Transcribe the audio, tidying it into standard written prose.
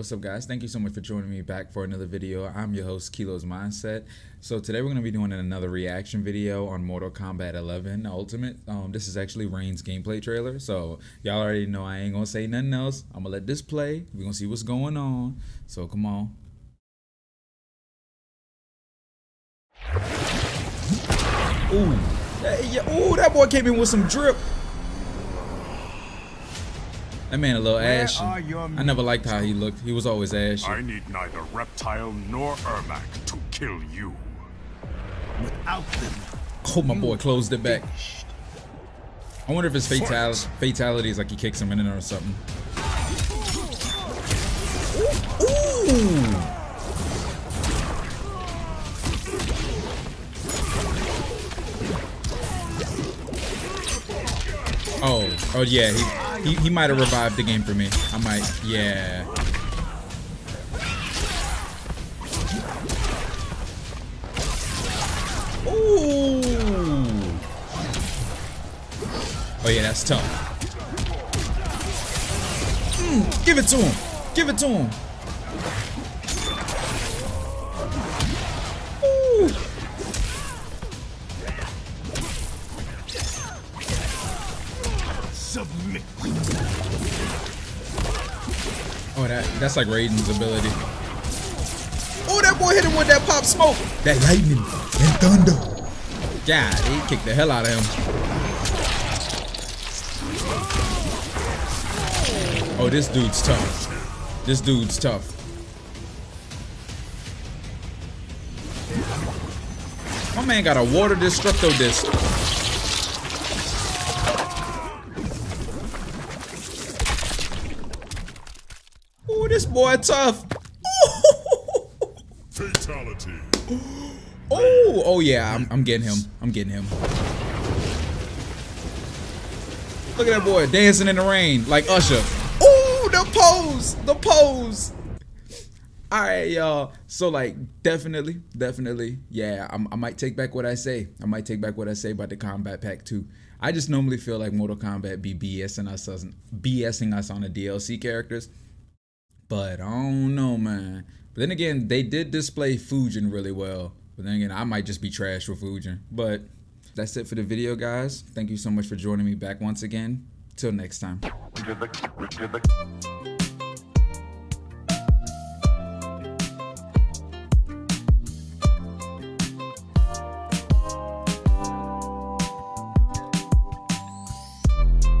What's up, guys? Thank you so much for joining me back for another video. I'm your host, Kilo's Mindset. So today we're going to be doing another reaction video on Mortal Kombat 11 Ultimate. This is actually Rain's gameplay trailer. So y'all already know I ain't going to say nothing else. I'm going to let this play. We're going to see what's going on. So come on. Ooh. Ooh, that boy came in with some drip. That man a little ashy. I never liked how he looked. He was always ashy. I need neither reptile nor Ermac to kill you. Without them. Oh, my boy closed it back. I wonder if his fatality is like he kicks him in or something. Ooh. Oh yeah, he might have revived the game for me. I might, yeah. Ooh. Oh yeah, that's tough. Give it to him. Give it to him. Submit. Oh, that's like Raiden's ability. Oh, that boy hit him with that pop smoke. That lightning and thunder. God, he kicked the hell out of him. Oh, this dude's tough. This dude's tough. My man got a water destructo disc. This boy tough. Fatality. Oh yeah, I'm getting him. I'm getting him. Look at that boy dancing in the rain like Usher. Oh, the pose, the pose. All right, y'all. So like, definitely, yeah. I might take back what I say. I might take back what I say about the Combat Pack 2. I just normally feel like Mortal Kombat be BSing us on the DLC characters. But I don't know, man. But then again, they did display Fujin really well. But then again, I might just be trash with Fujin. But that's it for the video, guys. Thank you so much for joining me back once again. Till next time.